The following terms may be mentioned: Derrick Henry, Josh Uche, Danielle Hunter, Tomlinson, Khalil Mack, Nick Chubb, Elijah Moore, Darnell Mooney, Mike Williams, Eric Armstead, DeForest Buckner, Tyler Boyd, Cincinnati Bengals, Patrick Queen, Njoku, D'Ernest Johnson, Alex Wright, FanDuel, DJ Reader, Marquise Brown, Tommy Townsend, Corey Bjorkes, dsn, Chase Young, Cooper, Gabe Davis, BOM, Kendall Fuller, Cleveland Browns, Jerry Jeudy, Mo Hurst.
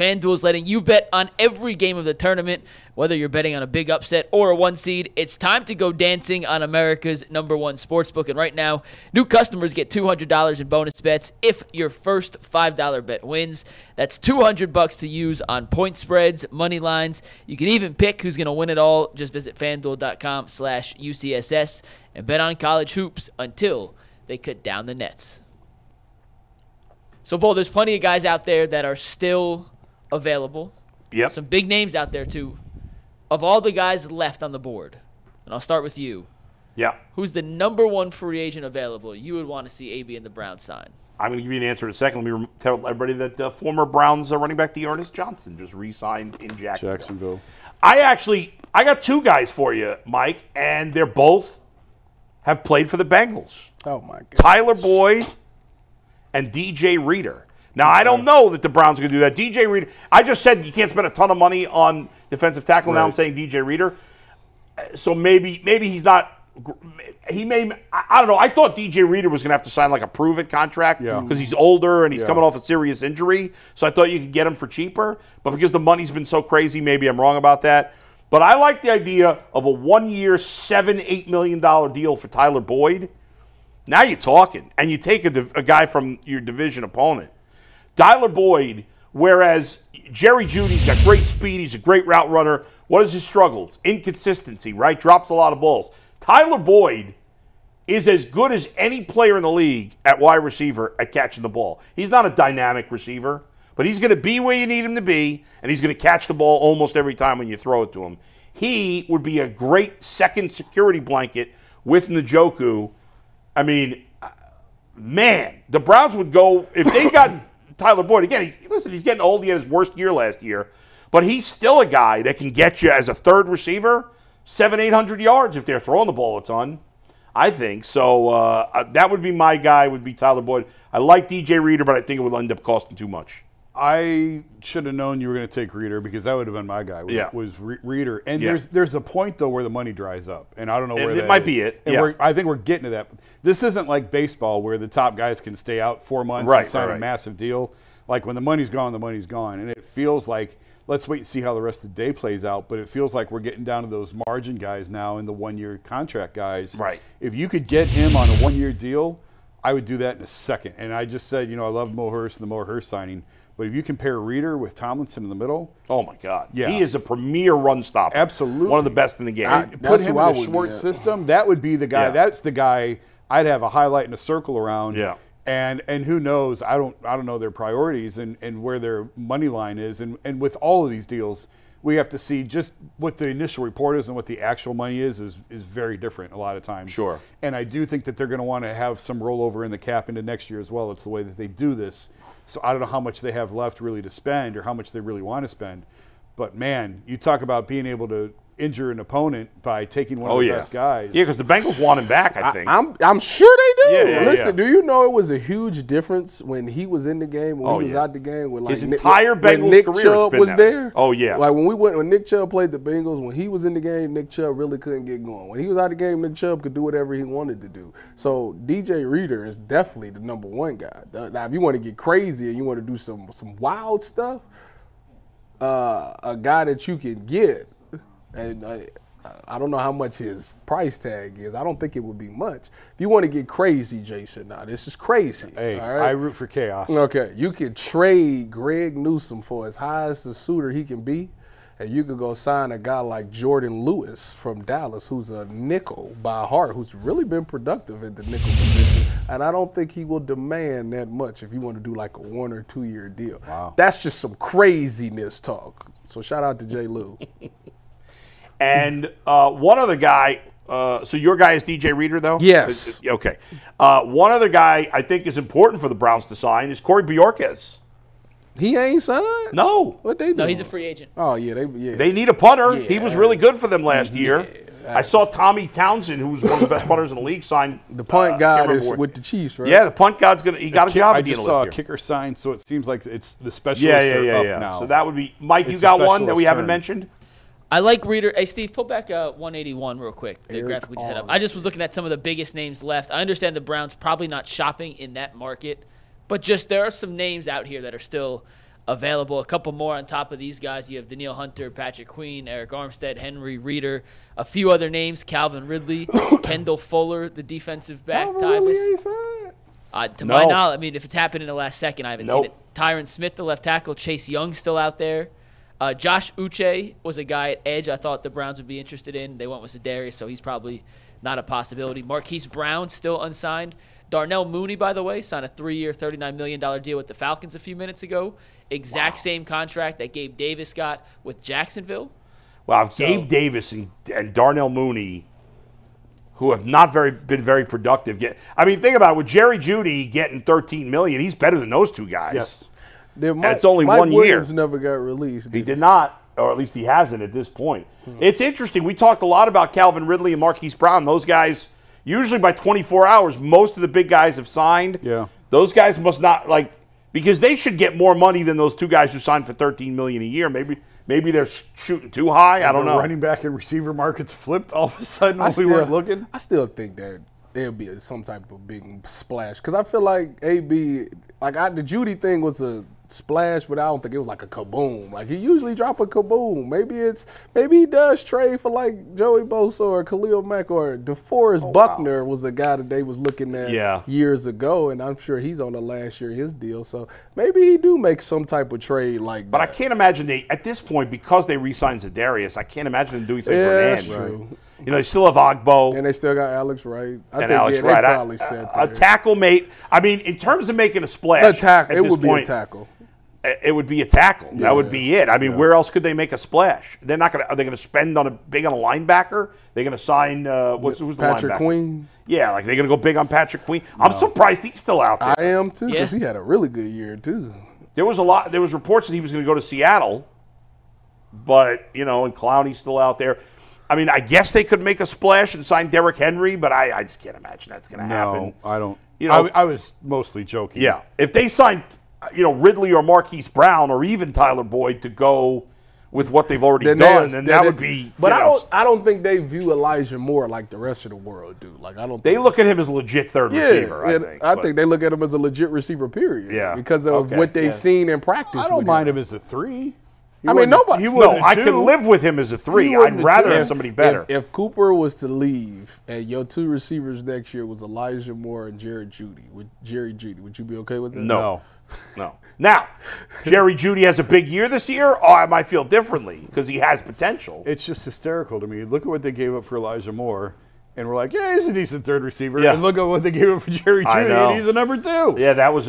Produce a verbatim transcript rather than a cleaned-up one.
FanDuel is letting you bet on every game of the tournament, whether you're betting on a big upset or a one seed. It's time to go dancing on America's number one sportsbook. And right now, new customers get two hundred dollars in bonus bets if your first five dollar bet wins. That's two hundred bucks to use on point spreads, money lines. You can even pick who's going to win it all. Just visit FanDuel dot com slash U C S S and bet on college hoops until they cut down the nets. So, Bo, there's plenty of guys out there that are still available. Yep. Some big names out there, too. Of all the guys left on the board, and I'll start with you. Yeah. Who's the number one free agent available you would want to see A B and the Browns sign? I'm going to give you an answer in a second. Let me tell everybody that the former Browns running back D'Ernest Johnson just re-signed in Jacksonville. Jacksonville. I actually, I got two guys for you, Mike, and they're both have played for the Bengals. Oh, my God. Tyler Boyd and D J Reader. Now, I don't know that the Browns are going to do that. D J Reader, I just said you can't spend a ton of money on defensive tackle. Right. Now I'm saying D J Reader. So maybe maybe he's not – he may – I don't know. I thought D J Reader was going to have to sign like a prove-it contract because yeah. he's older and he's yeah. coming off a serious injury. So I thought you could get him for cheaper. But because the money's been so crazy, maybe I'm wrong about that. But I like the idea of a one-year, seven, eight million dollar deal for Tyler Boyd. Now you're talking. And you take a, a guy from your division opponent. Tyler Boyd, whereas Jerry Jeudy's got great speed, he's a great route runner. What is his struggles? Inconsistency, right? Drops a lot of balls. Tyler Boyd is as good as any player in the league at wide receiver at catching the ball. He's not a dynamic receiver, but he's going to be where you need him to be, and he's going to catch the ball almost every time when you throw it to him. He would be a great second security blanket with Njoku. I mean, man, the Browns would go, if they got... Tyler Boyd, again, he's, listen, he's getting old. He had his worst year last year, but he's still a guy that can get you as a third receiver seven, eight hundred yards if they're throwing the ball a ton, I think. So uh, that would be my guy, would be Tyler Boyd. I like D J Reader, but I think it would end up costing too much. I should have known you were going to take Reader because that would have been my guy. Was, yeah. was Re Reader, and yeah. there's there's a point though where the money dries up, and I don't know where it, that it might is. be. It. And yeah. we're, I think we're getting to that. This isn't like baseball where the top guys can stay out four months right, and sign right, a right. massive deal. Like when the money's gone, the money's gone, and it feels like let's wait and see how the rest of the day plays out. But it feels like we're getting down to those margin guys now and the one-year contract guys. Right. If you could get him on a one-year deal, I would do that in a second. And I just said, you know, I love Mo Hurst and the Mo Hurst signing. But if you compare Reader with Tomlinson in the middle, oh my God, yeah, he is a premier run stopper. Absolutely, one of the best in the game. I, put him in a Schwartz system, that would be the guy. Yeah. That's the guy I'd have a highlight and a circle around. Yeah, and and who knows? I don't I don't know their priorities and and where their money line is. And and with all of these deals, we have to see just what the initial report is and what the actual money is is is very different a lot of times. Sure. And I do think that they're going to want to have some rollover in the cap into next year as well. It's the way that they do this. So I don't know how much they have left really to spend or how much they really want to spend. But, man, you talk about being able to injure an opponent by taking one oh, of the yeah. best guys. Yeah, because the Bengals want him back, I think. I, I'm, I'm sure they do. Yeah, yeah, Listen, yeah. do you know it was a huge difference when he was in the game, when oh, he was yeah. out the game? When, like, His entire Nick, Bengals when Nick career Chubb was there. Oh, yeah. Like, when we went, when Nick Chubb played the Bengals, when he was in the game, Nick Chubb really couldn't get going. When he was out the game, Nick Chubb could do whatever he wanted to do. So, D J Reader is definitely the number one guy. Now, if you want to get crazy and you want to do some, some wild stuff, uh, a guy that you can get, and I, I don't know how much his price tag is. I don't think it would be much. If you want to get crazy, Jason, now this is crazy. Hey, all right? I root for chaos. Okay, you could trade Greg Newsome for as high as the suitor he can be, and you could go sign a guy like Jordan Lewis from Dallas, who's a nickel by heart, who's really been productive at the nickel position, and I don't think he will demand that much if you want to do like a one or two year deal. Wow. That's just some craziness talk. So shout out to J. Lou. And uh, one other guy, uh, so your guy is D J Reader, though? Yes. Okay. Uh, one other guy I think is important for the Browns to sign is Corey Bjorkes. He ain't signed? No. What they doing? No, he's a free agent. Oh, yeah. They, yeah. they need a punter. Yeah. He was really good for them last year. Yeah. I saw Tommy Townsend, who was one of the best punters in the league, sign. The punt uh, god is with the Chiefs, right? Yeah, the punt god's gonna. He got a, a job. I just saw a year. kicker sign, so it seems like it's the specialist. Yeah, yeah, yeah. Up yeah. Now. So that would be Mike. It's you got one that we haven't turn. mentioned. I like Reader. Hey, Steve, pull back uh, one eighty-one real quick, the Eric graphic we just had up. I just was looking at some of the biggest names left. I understand the Browns probably not shopping in that market, but just there are some names out here that are still available. A couple more on top of these guys. You have Danielle Hunter, Patrick Queen, Eric Armstead, Henry, Reader, a few other names, Calvin Ridley, Kendall Fuller, the defensive back. Uh, to no. my knowledge, I mean, if it's happened in the last second, I haven't nope. seen it. Tyron Smith, the left tackle. Chase Young still out there. Uh, Josh Uche was a guy at edge I thought the Browns would be interested in. They went with Za'Darius, so he's probably not a possibility. Marquise Brown still unsigned. Darnell Mooney, by the way, signed a three-year, thirty-nine million dollar deal with the Falcons a few minutes ago. Exact wow. same contract that Gabe Davis got with Jacksonville. Wow, so, Gabe Davis and, and Darnell Mooney, who have not very been very productive yet. I mean, think about it. With Jerry Jeudy getting thirteen million dollars, he's better than those two guys. Yes. There, Mike, and it's only Mike one Williams year. Never got released. Did he did he? not, or at least he hasn't at this point. Mm-hmm. It's interesting. We talked a lot about Calvin Ridley and Marquise Brown. Those guys, usually by twenty-four hours, most of the big guys have signed. Yeah. Those guys must not, like, because they should get more money than those two guys who signed for thirteen million dollars a year. Maybe maybe they're shooting too high. And I don't know. Running back and receiver markets flipped all of a sudden when we weren't looking. I still think that there'll be some type of big splash. Because I feel like A B, like I, the Jeudy thing was a splash, but I don't think it was like a kaboom. Like he usually drop a kaboom. Maybe it's maybe he does trade for like Joey Bosa or Khalil Mack or DeForest oh, Buckner wow. was a guy that they was looking at yeah. years ago, and I'm sure he's on the last year of his deal. So maybe he do make some type of trade like. But that. I can't imagine they at this point because they re-signed Za'Darius. I can't imagine them doing something yeah, for an end. Right? You know, they still have Ogbo. And they still got Alex Wright. I and think, Alex yeah, Wright. They probably I, said a there. tackle mate. I mean, in terms of making a splash, a tackle. It would point, be a tackle. It would be a tackle. Yeah. That would be it. I mean, yeah. where else could they make a splash? They're not going to. Are they going to spend on a big on a linebacker? They're going to sign uh, what's who's the Patrick linebacker? Queen. Yeah, like they're going to go big on Patrick Queen. No. I'm surprised he's still out there. I am too, because yeah. he had a really good year too. There was a lot. There was reports that he was going to go to Seattle, but you know, and Clowney's still out there. I mean, I guess they could make a splash and sign Derrick Henry, but I, I just can't imagine that's going to no, happen. No, I don't. You know, I, I was mostly joking. Yeah, if they sign, you know, Ridley or Marquise Brown or even Tyler Boyd to go with what they've already then done, then that would be. But you know, I don't, I don't think they view Elijah Moore like the rest of the world do. Like I don't. Think they look at him as a legit third yeah, receiver. I yeah, think. I but, think they look at him as a legit receiver. Period. Yeah. Because of okay, what they've yeah. seen in practice. I don't mind him. him as a three. He I mean, nobody. He no, I two. can live with him as a three. I'd rather have somebody better. If, if Cooper was to leave and your two receivers next year was Elijah Moore and Jerry Jeudy, would Jerry Jeudy, would you be okay with that? No, no. Now, Jerry Jeudy has a big year this year. Oh, I might feel differently because he has potential. It's just hysterical to me. Look at what they gave up for Elijah Moore. And we're like, yeah, he's a decent third receiver. Yeah. And look at what they gave him for Jerry Jeudy, and he's a number two. Yeah, that was